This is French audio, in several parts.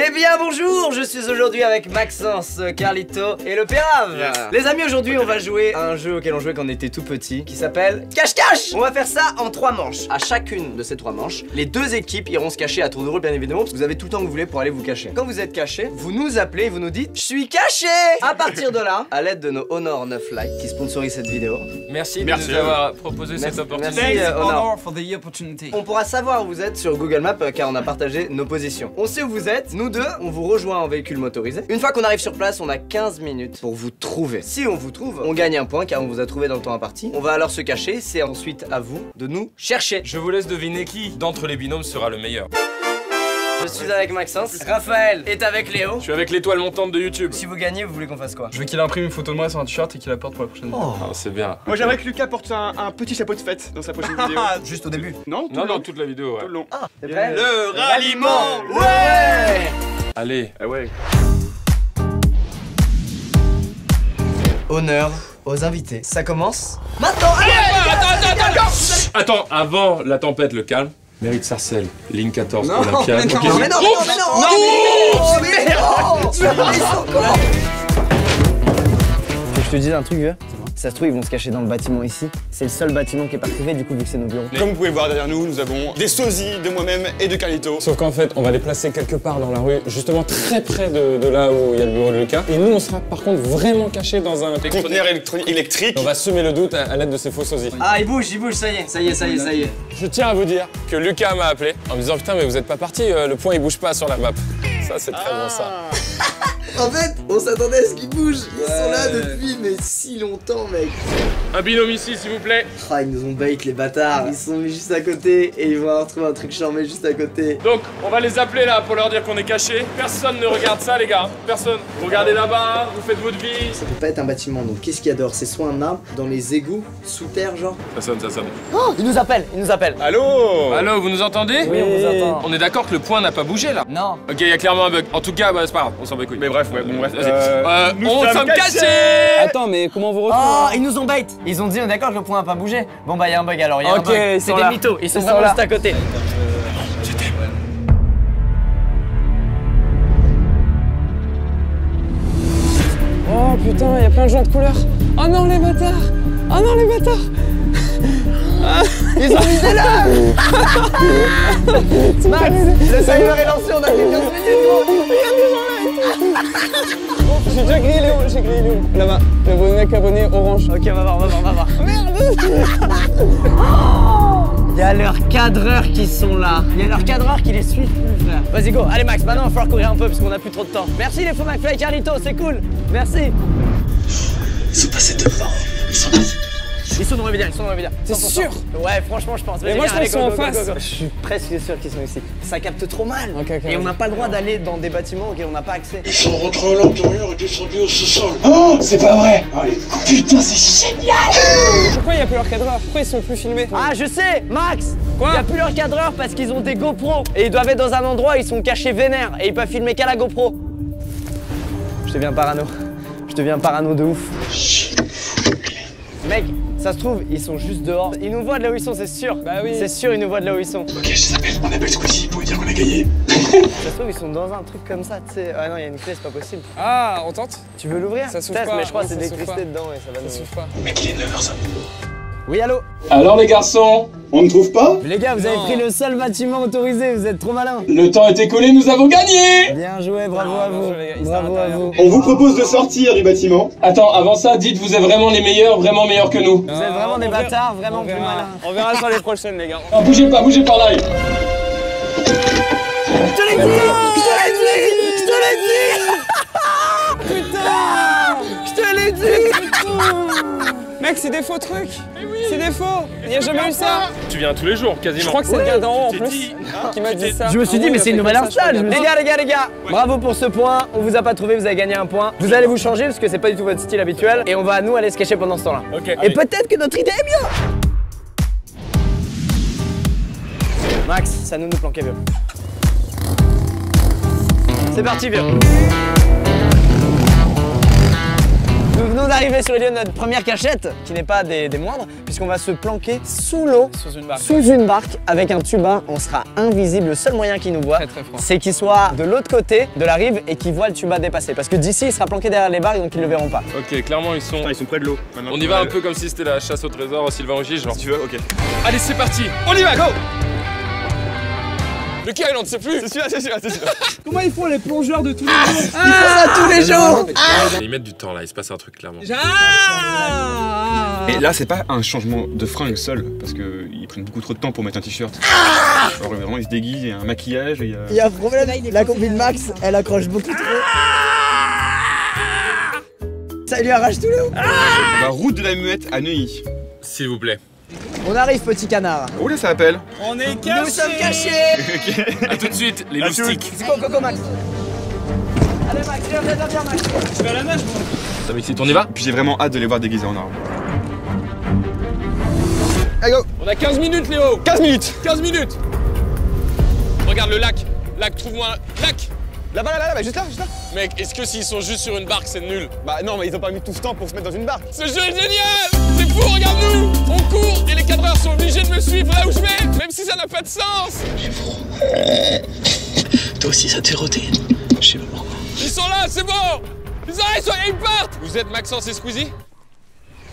Eh bien bonjour, je suis aujourd'hui avec Maxence, Carlito et le Pérave. Les amis, aujourd'hui on va jouer à un jeu auquel on jouait quand on était tout petit, qui s'appelle Cache-Cache. On va faire ça en 3 manches. À chacune de ces 3 manches, les 2 équipes iront se cacher à tour de rôle, bien évidemment, parce que vous avez tout le temps que vous voulez pour aller vous cacher. Quand vous êtes caché, vous nous appelez et vous nous dites « Je suis caché !» À partir de là, à l'aide de nos Honor 9 Lite qui sponsorisent cette vidéo. Merci de nous avoir proposé cette opportunité. Merci, Honor for the opportunity. On pourra savoir où vous êtes sur Google Maps car on a partagé nos positions. On sait où vous êtes, nous deux, on vous rejoint en véhicule motorisé. Une fois qu'on arrive sur place, on a 15 minutes pour vous trouver. Si on vous trouve, on gagne un point car on vous a trouvé dans le temps imparti. On va alors se cacher, c'est ensuite à vous de nous chercher. Je vous laisse deviner qui d'entre les binômes sera le meilleur. Je suis avec Maxence, Raphaël est avec Léo. Je suis avec l'étoile montante de YouTube. Si vous gagnez, vous voulez qu'on fasse quoi? Je veux qu'il imprime une photo de moi sur un t-shirt et qu'il la porte pour la prochaine vidéo. Oh, c'est bien. Moi j'aimerais que Lucas porte un petit chapeau de fête dans sa prochaine vidéo. Juste au début? Non, non, toute la vidéo, ouais. Tout le long. Ah, t'es prêt? Le ralliement, ouais. Allez, ouais. Honneur aux invités. Ça commence maintenant. Allez, attends, avant la tempête, le calme. Mairie de Sarcelles, ligne 14 pour la pièce. Non, mais non, mais non, mais non, mais je te disais un truc, vieux. Ça se trouve, ils vont se cacher dans le bâtiment ici. C'est le seul bâtiment qui est pas privé, du coup, vu que c'est nos bureaux. Comme vous pouvez voir derrière nous, nous avons des sosies de moi-même et de Carlito. Sauf qu'en fait, on va les placer quelque part dans la rue, justement très près de là où il y a le bureau de Lucas. Et nous, on sera par contre vraiment cachés dans un conteneur électrique. On va semer le doute à l'aide de ces faux sosies. Ah, il bouge, ça y est. Je tiens à vous dire que Lucas m'a appelé en me disant putain, mais vous êtes pas parti, le point il bouge pas sur la map. Ça, c'est très bon, ça. En fait, on s'attendait à ce qu'ils bougent. Ils sont là depuis mais si longtemps, mec. Un binôme ici, s'il vous plaît. Ah, ils nous ont bait, les bâtards. Ils sont mis juste à côté et ils vont avoir trouvé un truc charmé juste à côté. Donc, on va les appeler là pour leur dire qu'on est cachés. Personne ne regarde ça, les gars. Personne. Vous regardez là-bas, vous faites votre vie. Ça peut pas être un bâtiment, donc qu'est-ce qu'il y a dehors? C'est soit un arbre, dans les égouts, sous terre, genre. Ça sonne. Oh, ils nous appellent. Allô, vous nous entendez? Oui, on vous entend. On est d'accord que le point n'a pas bougé là? Non. Ok, il y a clairement un bug. En tout cas, bah, c'est pas grave, on s'en bat les couilles. Mais bref, on s'en cachés. Attends, mais comment vous retrouvez? Oh, ils nous ont bait. Ils ont dit, on est d'accord que le point n'a pas bougé. Bon, bah, il y a un bug alors. Ok, c'est des mythos, ils sont vraiment juste à côté. Oh putain, il y a plein de gens de couleur. Oh non, les bâtards. Ils ont misé là. Max, le serveur est lancé, on a fait 15 minutes. J'ai déjà grillé Léo, là-bas, le bon mec abonné orange. Ok, on va voir. Merde. Y'a leurs cadreurs qui sont là. Y'a leurs cadreurs qui les suivent plus là. Vas-y go, allez Max, maintenant il va falloir courir un peu parce qu'on a plus trop de temps. Merci les faux McFly Carlito, c'est cool. Merci. Ils sont dans le média. C'est sûr? Ouais, franchement, je pense. Mais moi, je pense qu'ils sont en face. Je suis presque sûr qu'ils sont ici. Ça capte trop mal. Okay. Et on n'a pas le droit d'aller dans des bâtiments auxquels on n'a pas accès. Ils sont rentrés à l'intérieur et descendus au sous-sol. Oh, c'est pas vrai. Allez, putain, c'est génial. Pourquoi il n'y a plus leur cadreur? Pourquoi ils sont plus filmés? Ah, je sais, Max. Quoi? Il n'y a plus leur cadreur parce qu'ils ont des GoPro. Et ils doivent être dans un endroit où ils sont cachés vénères. Et ils peuvent filmer qu'à la GoPro. Je deviens parano de ouf. Mec, ça se trouve, ils sont juste dehors. Ils nous voient de là où ils sont, c'est sûr. Bah oui. C'est sûr, ils nous voient de là où ils sont. Ok, on appelle Squeezie pour lui dire qu'on a gagné. Ça se trouve, ils sont dans un truc comme ça, tu sais. Ah non, il y a une clé, c'est pas possible. Ah, on tente? Tu veux l'ouvrir? Ça s'ouvre pas. Mais je crois que c'est de l'électricité dedans et ça va nous. Ça s'ouvre pas. Mec, il est 9h05. Oui, allô? Alors les garçons, on ne trouve pas? Les gars, vous avez pris le seul bâtiment autorisé, vous êtes trop malins. Le temps est écoulé, nous avons gagné. Bien joué, bravo à vous. On vous propose de sortir du bâtiment. Attends, avant ça, dites vous êtes vraiment les meilleurs, que nous. Vous êtes vraiment des bâtards, vraiment plus malins. On verra sur les prochaines, les gars. Non, bougez pas, là. Je te l'ai dit. Mec, c'est des faux trucs! Oui. C'est des faux! Il n'y a jamais eu ça! Tu viens tous les jours, quasiment! Je crois que c'est le gars d'en haut en plus qui m'a dit ça! Je me suis dit, mais c'est une nouvelle installe! Les gars! Ouais. Bravo pour ce point! On vous a pas trouvé, vous avez gagné un point! Vous allez vous changer parce que c'est pas du tout votre style habituel et on va nous aller se cacher pendant ce temps-là! Okay, et peut-être que notre idée est bien! Max, c'est à nous de nous planquer, vieux! C'est parti, vieux! venons d'arriver sur les lieux de notre première cachette, qui n'est pas des moindres, puisqu'on va se planquer sous l'eau, sous une barque, avec un tuba. On sera invisible. Le seul moyen qu'il nous voit, c'est qu'il soit de l'autre côté de la rive et qu'il voit le tuba dépasser. Parce que d'ici, il sera planqué derrière les barques, donc ils ne le verront pas. Ok, clairement, ils sont. Putain, ils sont près de l'eau. On y va un peu comme si c'était la chasse au trésor au Sylvain Augier, genre. Si tu veux, ok. Allez, c'est parti. On y va, go. Lucas, il n'en sait plus. C'est celui-là, c'est celui-là, c'est celui-là. Comment ils font les plongeurs de tous les jours? Ils font ça tous les jours. Ils mettent du temps là, il se passe un truc clairement. Et là, c'est pas un changement de fringue seul, parce qu'ils prennent beaucoup trop de temps pour mettre un t-shirt. Alors vraiment, ils se déguisent, il y a un maquillage. Il y a un problème, la combi de Max, elle accroche beaucoup trop. Ça lui arrache tout le haut. La route de la Muette à Neuilly. S'il vous plaît. On arrive, petit canard. Où là, ça appelle? On est cachés. Nous sommes cachés. A tout de suite, les loustiques. C'est quoi, Coco Max? Allez Max, viens, viens, viens Max. Je vais à la nage, moi. Ça m'excite, on y va? Puis j'ai vraiment hâte de les voir déguisés en arbre. Allez, go. On a 15 minutes, Léo. 15 minutes. 15 minutes. Regarde le lac. Lac, trouve-moi un lac. Là-bas, là-bas, là-bas, juste là, juste là. Mec, est-ce que s'ils sont juste sur une barque, c'est nul? Bah non, mais ils ont pas mis tout ce temps pour se mettre dans une barque. Ce jeu est génial! C'est fou, regarde-nous! On court et les cadreurs sont obligés de me suivre là où je vais, même si ça n'a pas de sens! J'ai froid. Toi aussi, ça te fait roter? Je sais pas pourquoi. Ils sont là, c'est bon! Ils arrivent, ils partent! Vous êtes Maxence et Squeezie?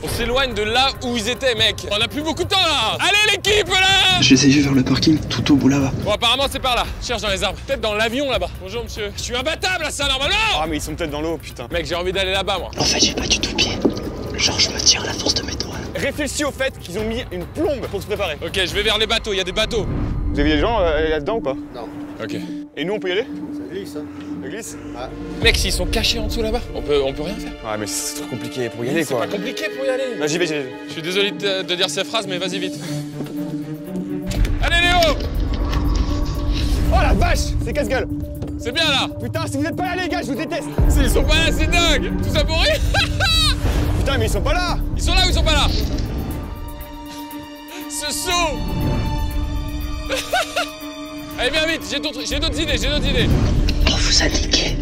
On s'éloigne de là où ils étaient, mec. On a plus beaucoup de temps, là. Allez, l'équipe, là. Je les ai vus vers le parking, tout au bout, là-bas. Bon, apparemment, c'est par là. Cherche dans les arbres. Peut-être dans l'avion, là-bas. Bonjour, monsieur. Je suis imbattable, là, ça, normalement. Ah, mais ils sont peut-être dans l'eau, putain. Mec, j'ai envie d'aller là-bas, moi. En fait, j'ai pas du tout pied. Genre, je me tire à la force de mes doigts. Réfléchis au fait qu'ils ont mis une plombe pour se préparer. Ok, je vais vers les bateaux, il y a des bateaux. Vous avez des gens là-dedans ou pas? Non. Ok. Et nous, on peut y aller? Ça glisse, hein. Glisse. Ah. Mec, s'ils sont cachés en dessous là-bas, on peut rien faire. Ouais, mais c'est trop compliqué pour y aller, quoi. C'est pas compliqué pour y aller. Non, j'y vais, j'y vais. Je suis désolé de dire ces phrases, mais vas-y vite. Allez, Léo. Oh la vache, c'est casse-gueule. C'est bien là. Putain, si vous êtes pas là, les gars, je vous déteste. S'ils sont pas là, c'est dingue. Tout ça pour rire. Putain, mais ils sont pas là. Ils sont là ou ils sont pas là? Ce saut. Allez, viens vite, j'ai d'autres idées, j'ai d'autres idées. Oh, vous a niqué.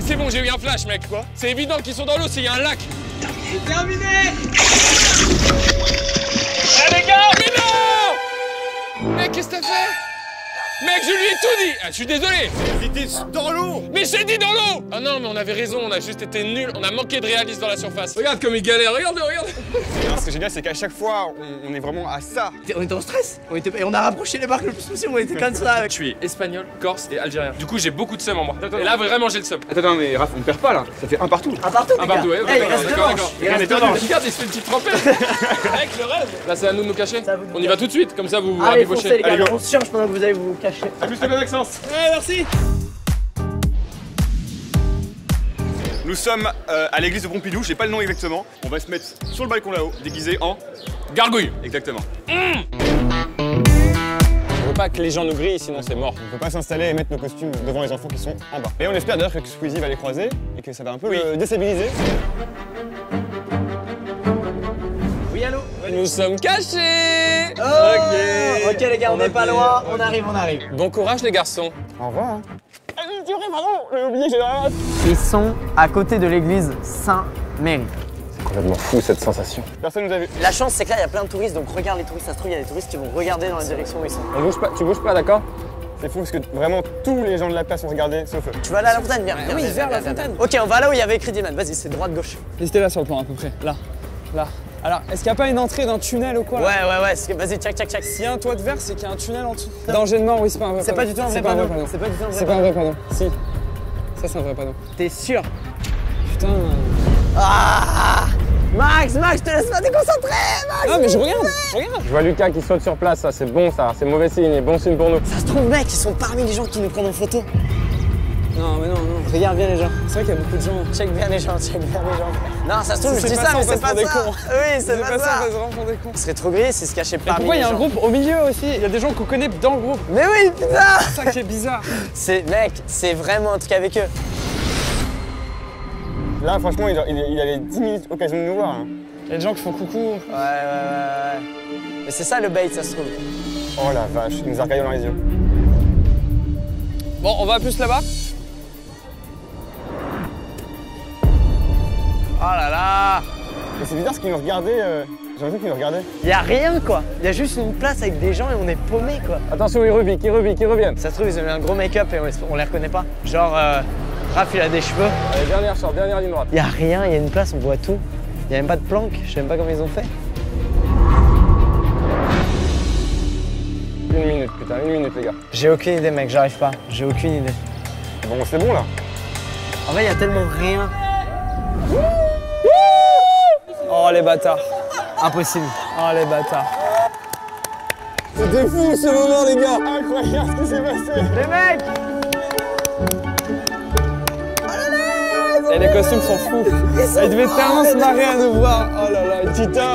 C'est bon, j'ai eu un flash, mec. Quoi? C'est évident qu'ils sont dans l'eau, c'est y a un lac. Terminé. Terminé. Eh les gars, mais non! Mec, qu'est-ce que t'as fait? Mec, je lui ai tout dit. Ah, je suis désolé. J'étais dans l'eau. Mais j'ai dit dans l'eau. Ah non, mais on avait raison, on a juste été nuls, on a manqué de réalisme dans la surface. Regarde comme il galère, regarde, regarde. Ce qui est génial, c'est qu'à chaque fois, on est vraiment à ça. On était en stress, et on a rapproché les barques le plus possible, on était comme ça. Je suis espagnol, corse et algérien. Du coup, j'ai beaucoup de seum en moi. Et là, vraiment, j'ai le seum. Attends, mais Raph, on perd pas là. Ça fait un partout. Un partout, un partout, ouais. D'accord, d'accord. Regarde, il se fait une petite trempette. Avec le rêve. Là, c'est à nous de nous cacher. On y va tout de suite, comme ça, vous vous rapprochez. Allez, on se change pendant que vous allez vous cacher. A plus, le Maxence. Ouais, merci. Nous sommes à l'église de Pompidou, j'ai pas le nom exactement. On va se mettre sur le balcon là-haut, déguisé en gargouille. Exactement. On veut pas que les gens nous grillent, sinon c'est mort. On peut pas s'installer et mettre nos costumes devant les enfants qui sont en bas. Et on espère d'ailleurs que Squeezie va les croiser et que ça va un peu le déstabiliser. Oui, allô? Nous sommes cachés. Oh, ok les gars, on est pas loin, on arrive, on arrive. Bon courage les garçons. Au revoir. Ils sont à côté de l'église Saint-Merri. C'est complètement fou cette sensation. Personne nous a vu. La chance c'est que là il y a plein de touristes, donc regarde les touristes, ça se trouve il y a des touristes qui vont regarder dans la direction où ils sont. On bouge pas, tu bouges pas, d'accord? C'est fou parce que vraiment tous les gens de la place ont regardé sauf eux. Tu vas aller à la fontaine, viens. Oui, vers la fontaine. Ok, on va là où il y avait écrit Dylan, vas-y, c'est droite, gauche. C'était là sur le plan à peu près, là, là. Alors, est-ce qu'il n'y a pas une entrée d'un tunnel ou quoi? Ouais, ouais, ouais, vas-y, check, check, check. S'il y a un toit de verre, c'est qu'il y a un tunnel en dessous. Danger de mort, oui, c'est pas un vrai panneau. C'est pas du tout un vrai panneau. C'est pas du tout un vrai panneau. C'est pas un vrai panneau. Si. Ça, c'est un vrai panneau. T'es sûr? Putain. Ah! Max, Max, je te laisse pas déconcentrer, Max! Ah, mais je regarde, regarde! Je vois Lucas qui saute sur place, ça, c'est bon, ça. C'est mauvais signe, et bon signe pour nous. Ça se trouve, mec, ils sont parmi les gens qui nous prennent en photo. Non, mais non, non. Regarde bien les gens. C'est vrai qu'il y a beaucoup de gens. Check bien les gens, check bien les gens. Non, ça se trouve, je dis ça, mais c'est pas ça. Oui, c'est pas ça. Ce serait trop gris s'ils se cachaient parmi les gens. Pourquoi il y a un groupe au milieu aussi? Il y a des gens qu'on connaît dans le groupe. Mais oui, putain! C'est ça qui est bizarre. Mec, c'est vraiment un truc avec eux. Là, franchement, il a les 10 minutes occasion de nous voir. Hein. Il y a des gens qui font coucou. Ouais, ouais, ouais. Mais c'est ça le bait, ça se trouve. Oh la vache, il nous a regardé dans les yeux. Bon, on va plus là-bas. là là. Mais c'est bizarre ce qu'ils nous regardaient. J'ai l'impression qu'ils nous regardaient. Il y a rien quoi. Il y a juste une place avec des gens et on est paumés quoi. Attention, ils reviennent. Ça se trouve, ils ont mis un gros make-up et on les reconnaît pas. Genre, Raph, il a des cheveux. Allez, dernière sorte, dernière ligne droite. Il y a rien, il y a une place, on voit tout. Il y a même pas de planque, je sais même pas comment ils ont fait. 1 minute, putain, 1 minute, les gars. J'ai aucune idée, mec, j'arrive pas. J'ai aucune idée. Bon, c'est bon là. En vrai, il y a tellement rien. Oh les bâtards. Impossible. Oh les bâtards. C'était fou ce moment, les gars. Incroyable ce qui s'est passé. Les mecs. Oh là là, et les costumes sont fous. Ils devaient tellement se marrer à nous voir. Oh là là, Tita.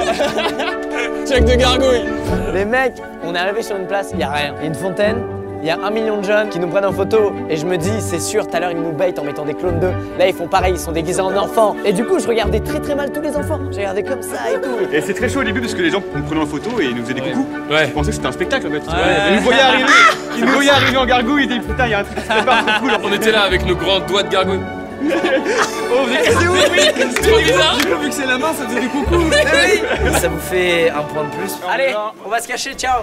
Check de gargouille. Les mecs, on est arrivé sur une place, il n'y a rien. Il y a une fontaine. Il y a 1 million de jeunes qui nous prennent en photo et je me dis, c'est sûr, tout à l'heure ils nous baitent en mettant des clones d'eux. Là ils font pareil, ils sont déguisés en enfants. Et du coup, je regardais très mal tous les enfants. J'ai regardé comme ça et tout. Et c'est très chaud au début parce que les gens nous prenaient en photo et ils nous faisaient des coucous. Ouais. Ils pensaient que c'était un spectacle en fait. Ouais. Ils nous voyaient arriver, ils nous voyaient arriver en gargouille et ils disaient, putain, il y a un truc qui se prépare trop cool. On était là avec nos grands doigts de gargouille. Oh, c'est ouf, oui. C'est trop bizarre. Vu que c'est la main, ça faisait des coucous. Ça vous fait un point de plus. Allez, on va se cacher, ciao.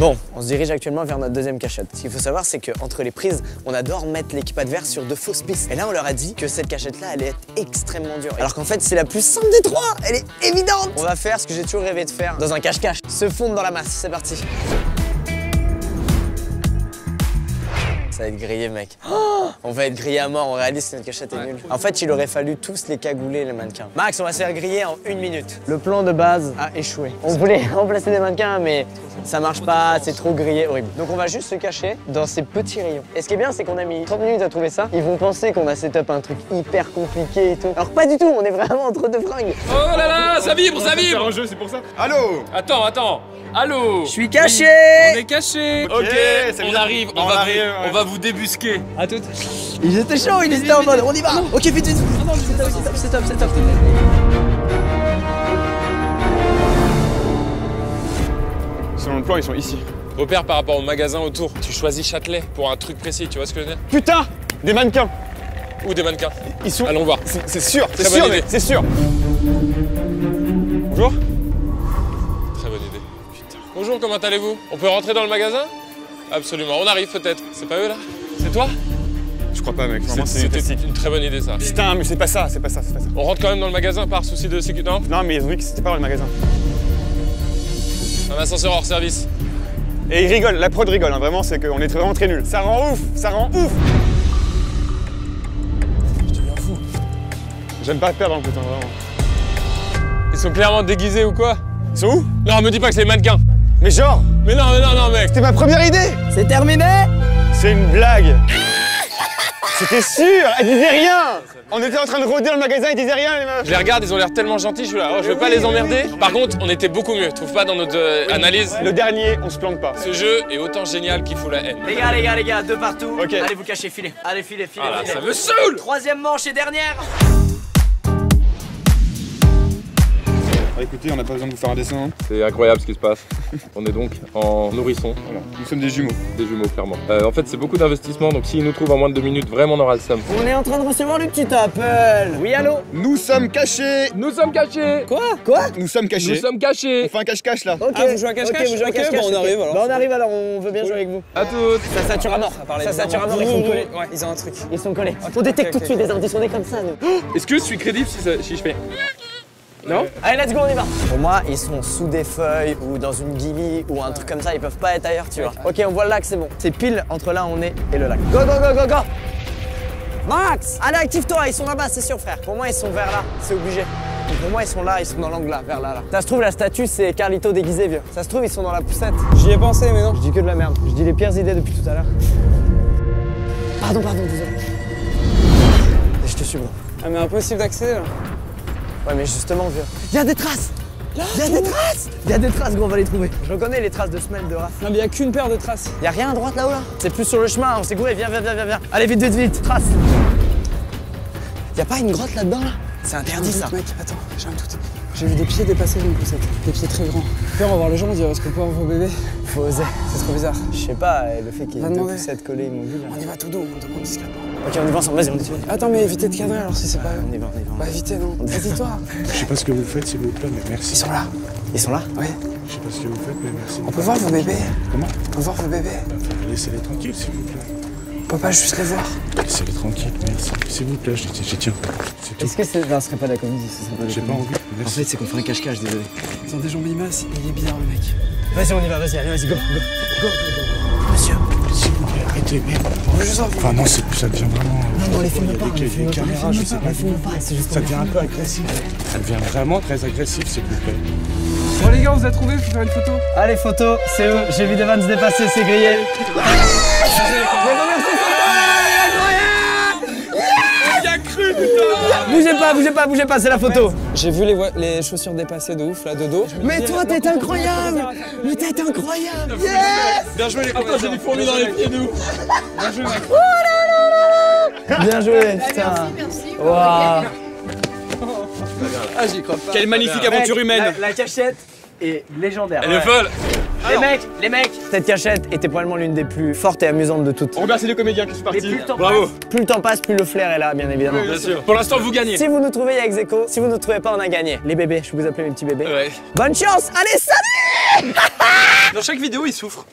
Bon, on se dirige actuellement vers notre deuxième cachette. Ce qu'il faut savoir, c'est qu'entre les prises, on adore mettre l'équipe adverse sur de fausses pistes. Et là, on leur a dit que cette cachette-là allait être extrêmement dure. Alors qu'en fait, c'est la plus simple des trois. Elle est évidente. On va faire ce que j'ai toujours rêvé de faire dans un cache-cache. Se fondre dans la masse, c'est parti. Ça va être grillé, mec. Oh, on va être grillé à mort, on réalise que notre cachette est nulle. En fait, il aurait fallu tous les cagouler, les mannequins. Max, on va se faire griller en 1 minute. Le plan de base a échoué. On voulait remplacer des mannequins, mais... ça marche pas, c'est trop grillé, horrible. Donc on va juste se cacher dans ces petits rayons. Et ce qui est bien, c'est qu'on a mis 30 minutes à trouver ça. Ils vont penser qu'on a set-up un truc hyper compliqué et tout. Alors pas du tout, on est vraiment entre deux fringues. Oh là là, ça vibre, ça vibre. C'est un jeu, c'est pour ça. Allô. Attends. Allô. Je suis caché. On est caché. Ok, on arrive, on va vous débusquer. À toutes. Ils étaient chauds, ils étaient en mode, on y va. Ok, vite, vite. C'est top. Selon le plan, ils sont ici. Repère par rapport au magasin autour. Tu choisis Châtelet pour un truc précis, tu vois ce que je veux dire? Putain! Des mannequins! Ou des mannequins. Ils sont... allons voir. C'est sûr, c'est sûr, c'est sûr. Bonjour. Très bonne idée. Putain. Bonjour, comment allez-vous? On peut rentrer dans le magasin? Absolument, on arrive peut-être. C'est pas eux là? C'est toi? Je crois pas, mec. C'était une très bonne idée, ça. Putain, mais c'est pas ça. On rentre quand même dans le magasin par souci de sécurité, non? Non, mais ils ont dit que c'était pas dans le magasin. Un ascenseur hors service. Et ils rigolent, la prod rigole, hein. Vraiment, c'est qu'on est vraiment très nuls. Ça rend ouf. Je deviens fou. J'aime pas perdre en putain, vraiment. Ils sont clairement déguisés ou quoi? Ils sont où? Non, me dis pas que c'est les mannequins. Mais genre... Mais non, mec. C'était ma première idée. C'est terminé. C'est une blague. C'était sûr, elle disait rien. On était en train de rôder le magasin, ils disaient rien, les meufs. Je les regarde, ils ont l'air tellement gentils, je suis là, oh, je veux pas les emmerder. Par contre, on était beaucoup mieux, trouve pas dans notre analyse. Le dernier, on se planque pas. Ce jeu est autant génial qu'il fout la haine. Les gars, deux partout. Okay. Allez vous cacher, filez. Allez, filez. Ah là, ça me saoule. 3e manche et dernière. Écoutez, on n'a pas besoin de vous faire un dessin. Hein. C'est incroyable ce qui se passe. On est donc en nourrisson. Voilà. Nous sommes des jumeaux. Des jumeaux, clairement. En fait, c'est beaucoup d'investissement, donc s'ils nous trouvent en moins de 2 minutes, vraiment, on aura le seum. On est en train de recevoir le petit appel. Oui, allô. Nous sommes cachés. Quoi? Nous sommes cachés. On fait un cache-cache, là. Ok, vous jouez un cache-cache. Bon, on arrive, alors. On veut bien jouer avec vous. À toutes. Ça sature à mort. Ils sont collés. Ouais, ils ont un truc. Ils sont collés. On détecte tout de suite des indices, on est comme ça, nous. Est-ce que je suis crédible si je fais... non? Allez, let's go, on y va. Pour moi, ils sont sous des feuilles ou dans une guillie ou un truc comme ça, ils peuvent pas être ailleurs, tu vois. Ok, on voit le lac, c'est bon. C'est pile entre là où on est et le lac. Go! Max! Allez, active-toi, ils sont là-bas, c'est sûr, frère. Pour moi, ils sont vers là, c'est obligé. Et pour moi, ils sont là, ils sont dans l'angle là, vers là. Ça se trouve, la statue, c'est Carlito déguisé, vieux. Ça se trouve, ils sont dans la poussette. J'y ai pensé, mais non. Je dis que de la merde. Je dis les pires idées depuis tout à l'heure. Pardon, désolé. Je te suis, bro. Ah, mais impossible d'accès, là. Ouais, mais justement, vieux. Il y a des traces, gros, on va les trouver. Je reconnais les traces de semelles de Raph. Non, mais il y a qu'une paire de traces. Il y a rien à droite là-haut, là. C'est plus sur le chemin, on s'est gouré. Viens. Allez, vite. Traces. Il y a pas une grotte là-dedans, là? C'est interdit ça. Mec, attends, j'ai un doute. J'ai vu des pieds dépasser une poussette. Des pieds très grands. Puis on va voir les gens, on dit est-ce qu'on peut avoir vos bébés? Faut oser. C'est trop bizarre. Je sais pas, le fait qu'il y ait deux poussettes collées immobiles. On y va tout doux, on demande discrètement. Ok, on y va ensemble, vas-y, on dit. Attends, mais évitez de cadrer alors si c'est pas. On y va, on y va. Bah évitez, non. Vas-y, toi. Je sais pas ce que vous faites, s'il vous plaît, mais merci. Ils sont là. Ils sont là? Ouais. Je sais pas ce que vous faites, mais merci. On peut voir vos bébés? Comment? On peut voir vos bébés? Laissez-les tranquilles, s'il vous plaît. On peut pas juste les voir. Laissez-les tranquilles, merci. S'il vous plaît, j'y tiens. Est-ce que ça ne serait pas de la comédie? J'ai pas envie. En fait, c'est qu'on ferait un cache-cache, désolé. Ils ont des jambes immenses, il est bizarre, le mec. Vas-y, on y va, vas-y, allez, vas-y, go, go, go, go. Monsieur, s'il vous plaît, arrêtez, merde. Enfin, non, ça devient vraiment. Non, on les filme pas, on les filme pas, c'est juste. Ça devient un peu agressif. Ça devient vraiment très agressif, s'il vous plaît. Bon, les gars, on vous a trouvé, je vais faire une photo. Allez, photo, c'est où? J'ai vu des vannes se dépasser, c'est grillé. Bougez pas, c'est la photo. J'ai vu les chaussures dépasser de ouf, là, de dos. Mais toi, t'es incroyable. Mais t'es incroyable. Yes. Bien joué, les copains, j'ai des fourmis dans les pieds de ouf. Bien joué, mec. Oh là là là. Bien joué, putain. Merci, merci. Waouh. Ah, j'y crois pas. Quelle magnifique aventure humaine. La cachette est légendaire. Elle est folle. Les mecs, cette cachette était probablement l'une des plus fortes et amusantes de toutes. On remercie les comédiens qui sont partis. Plus le temps passe, plus le flair est là, bien évidemment. Oui, bien sûr. Pour l'instant, vous gagnez. Si vous nous trouvez, il y a ex aequo. Si vous ne nous trouvez pas, on a gagné. Les bébés, je vais vous appeler mes petits bébés. Ouais. Bonne chance. Allez, salut. Dans chaque vidéo, ils souffrent.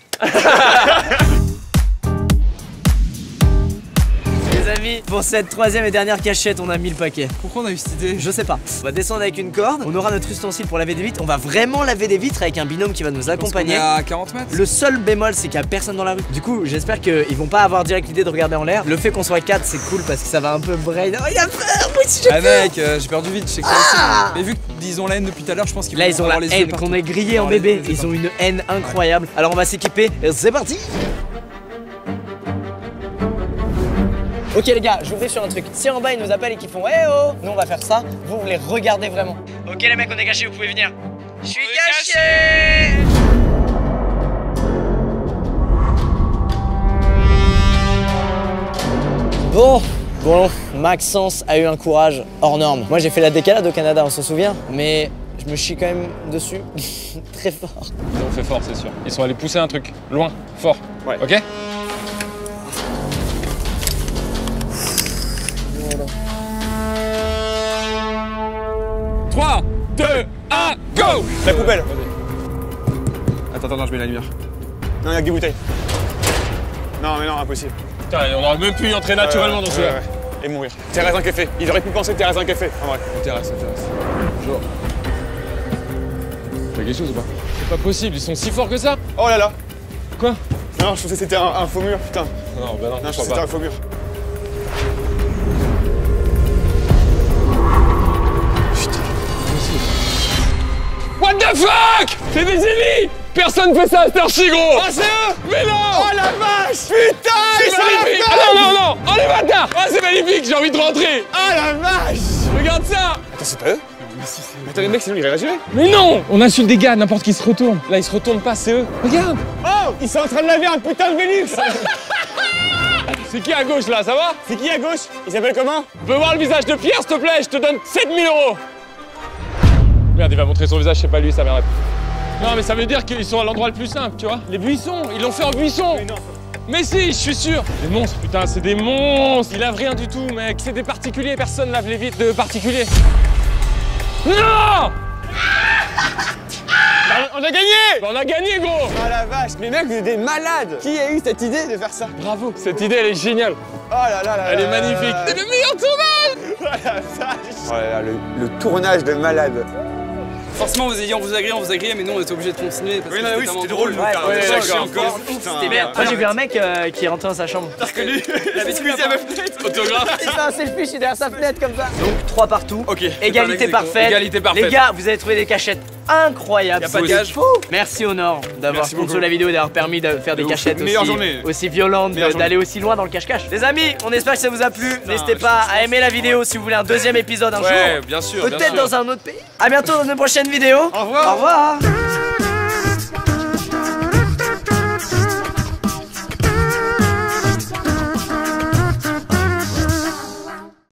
Les amis, pour cette troisième et dernière cachette, on a mis le paquet. Pourquoi on a eu cette idée? Je sais pas. On va descendre avec une corde, on aura notre ustensile pour laver des vitres. On va vraiment laver des vitres avec un binôme qui va nous accompagner. Je pense qu'on est à 40 mètres. Le seul bémol, c'est qu'il n'y a personne dans la rue. Du coup, j'espère qu'ils vont pas avoir direct l'idée de regarder en l'air. Le fait qu'on soit 4, c'est cool parce que ça va un peu brain. Oh, il a peur. Moi aussi, j'ai peur. Ah mec, j'ai perdu vite, je sais que ça aussi. Mais vu qu'ils ont la haine depuis tout à l'heure, je pense qu'ils vont avoir les yeux. Là, ils ont la haine, qu'on est grillé en bébé. Ils ont une haine incroyable. Alors, on va s'équiper. C'est parti. Ok les gars, je vous fais sur un truc. Si en bas ils nous appellent et qu'ils font hey oh, nous on va faire ça. Vous les regardez vraiment. Ok les mecs, on est cachés, vous pouvez venir. Je suis caché. Bon, Maxence a eu un courage hors norme. Moi j'ai fait la décalade au Canada, on s'en souvient, mais je me chie quand même dessus très fort. Ils ont fait fort, c'est sûr. Ils sont allés pousser un truc loin, fort. Ouais. Ok. Go! La poubelle! Attends, je mets la lumière. Non, y'a que des bouteilles. Non, mais non, impossible. Putain, on aurait même pu y entrer naturellement dans celui-là. Ouais. Et mourir. Thérèse, un café. Ils auraient pu penser que Thérèse, un café. En vrai. Thérèse. Bonjour. T'as quelque chose ou pas? C'est pas possible, ils sont si forts que ça? Oh là là! Quoi? Non, je pensais que c'était un faux mur, putain. Non, bah non, je crois pas. C'était un faux mur. What the fuck? C'est des zélis! Personne fait ça à cette heure-ci, gros! Ah, c'est eux! Mais non! Oh la vache! Putain! C'est magnifique! Ah non! Oh les bâtards! Ah, c'est magnifique! J'ai envie de rentrer! Ah la vache! Regarde ça! Attends, c'est pas eux? Mais si, c'est... Attends, les mecs, sinon ils réagiraient! Mais non! On insulte des gars, n'importe qui se retourne. Là, ils se retournent pas, c'est eux. Regarde! Oh! Ils sont en train de laver un putain de Vélux! C'est qui à gauche, là? Ça va? C'est qui à gauche? Ils s'appellent comment? On peut voir le visage de Pierre, s'il te plaît? Je te donne 7 000 euros! Merde, il va montrer son visage, c'est pas lui, ça merde. Non, mais ça veut dire qu'ils sont à l'endroit le plus simple, tu vois. Les buissons, ils l'ont fait en buisson. Mais non. Mais si, je suis sûr. Des monstres, putain, c'est des monstres. Ils lavent rien du tout, mec. C'est des particuliers, personne lave les vitres de particuliers. Non. On a gagné! On a gagné, gros! Oh la vache, mais mec, vous êtes des malades! Qui a eu cette idée de faire ça? Bravo! Cette idée, elle est géniale! Oh là là là! Elle est magnifique! C'est le meilleur tournage! Oh la vache! Oh là là, le tournage de malade! Forcément, on vous a grillé, mais nous on était obligé de continuer. Parce que oui, c'était drôle, encore. C'était merde. Moi j'ai vu un mec qui est rentré dans sa chambre. T'as reconnu? Il avait Squeezie à ma fenêtre. Autographe. Il fait un selfie, je suis derrière sa fenêtre comme ça. Donc 3 partout. Ok. Égalité parfaite. Les gars, vous avez trouvé des cachettes incroyables. Y'a pas de gage. Merci Honor d'avoir sponsorisé la vidéo et d'avoir permis de faire des cachettes aussi violentes, d'aller aussi loin dans le cache-cache. Les amis, on espère que ça vous a plu. N'hésitez pas à aimer la vidéo si vous voulez un deuxième épisode un jour. Peut-être dans un autre pays. A bientôt dans une prochaine vidéo. Au revoir. Au revoir.